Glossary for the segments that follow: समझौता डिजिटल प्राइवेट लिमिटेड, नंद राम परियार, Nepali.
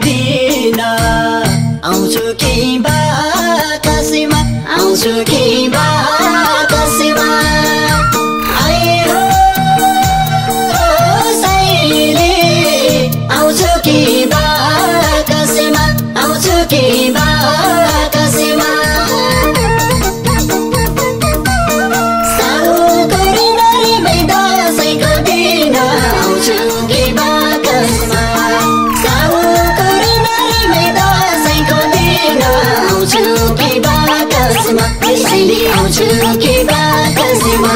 को झूठी बात सिवा आए हो सैले आउ झूठी बात सिवा आउ झूठी बात सिवा साउ गरी नरी मै दसैँ गर्दिन आउ झूठी बात सिवा साउ गरी नरी मै दसैँ गर्दिन आउ झूठी बात इसलिए आउँछु कि बाटोमा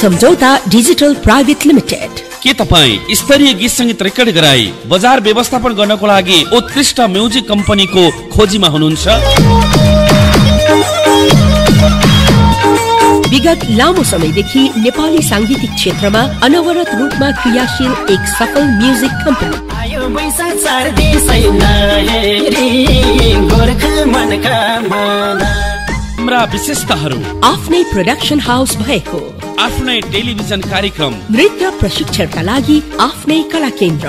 समझौता डिजिटल प्राइवेट लिमिटेड के तपाईँ स्तरीय गीत संगीत रेकर्ड गराई बजार व्यवस्थापन गर्नको लागि उत्कृष्ट म्युजिक कम्पनीको खोजीमा हुनुहुन्छ? विगत लामो समयदेखि नेपाली सांगीतिक क्षेत्रमा अनवरत रूपमा क्रियाशील एक सफल म्युजिक कम्पनी। हाम्रा विशेषताहरू आफ्नै प्रोडक्सन हाउस भएको, आफ्नै टेलिभिजन कार्यक्रम, नृत्य प्रशिक्षणका लागि आफ्नै कला केन्द्र,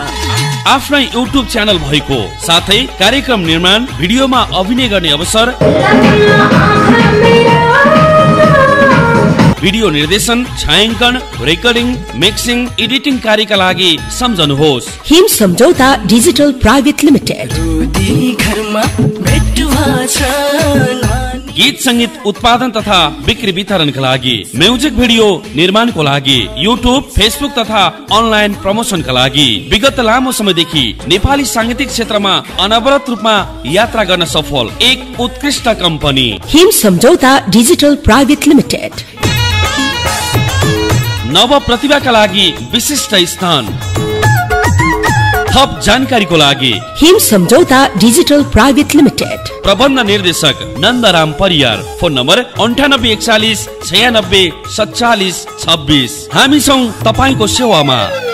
आफ्नै युट्युब च्यानल भएको, साथै कार्यक्रम निर्माण, भिडियोमा अभिनय गर्ने अवसर, भिडियो निर्देशन, छायांकन, रेकर्डिङ, मिक्सिङ, एडिटिङ कार्यका लागि सम्झनुहोस् हिम सम्झौता डिजिटल प्राइवेट लिमिटेड। गीत संगीत उत्पादन तथा बिक्री वितरणका लागि, म्युजिक भिडियो निर्माणको लागि, युट्युब, फेसबुक तथा अनलाइन प्रमोसनका लागि विगत लामो समयदेखि नेपाली सांगीतिक क्षेत्रमा अनवरत रूपमा यात्रा गर्न सफल एक उत्कृष्ट कम्पनी हिम सम्झौता डिजिटल प्राइवेट लिमिटेड। नव प्रतिभाका लागि विशिष्ट स्थान, थप जानकारीको लागि हिम सम्झौता डिजिटल प्राइवेट लिमिटेड। प्रबन्ध निर्देशक नंद राम परियार। Phone number 9841 9647 26। हामी छौं तपाईको सेवामा।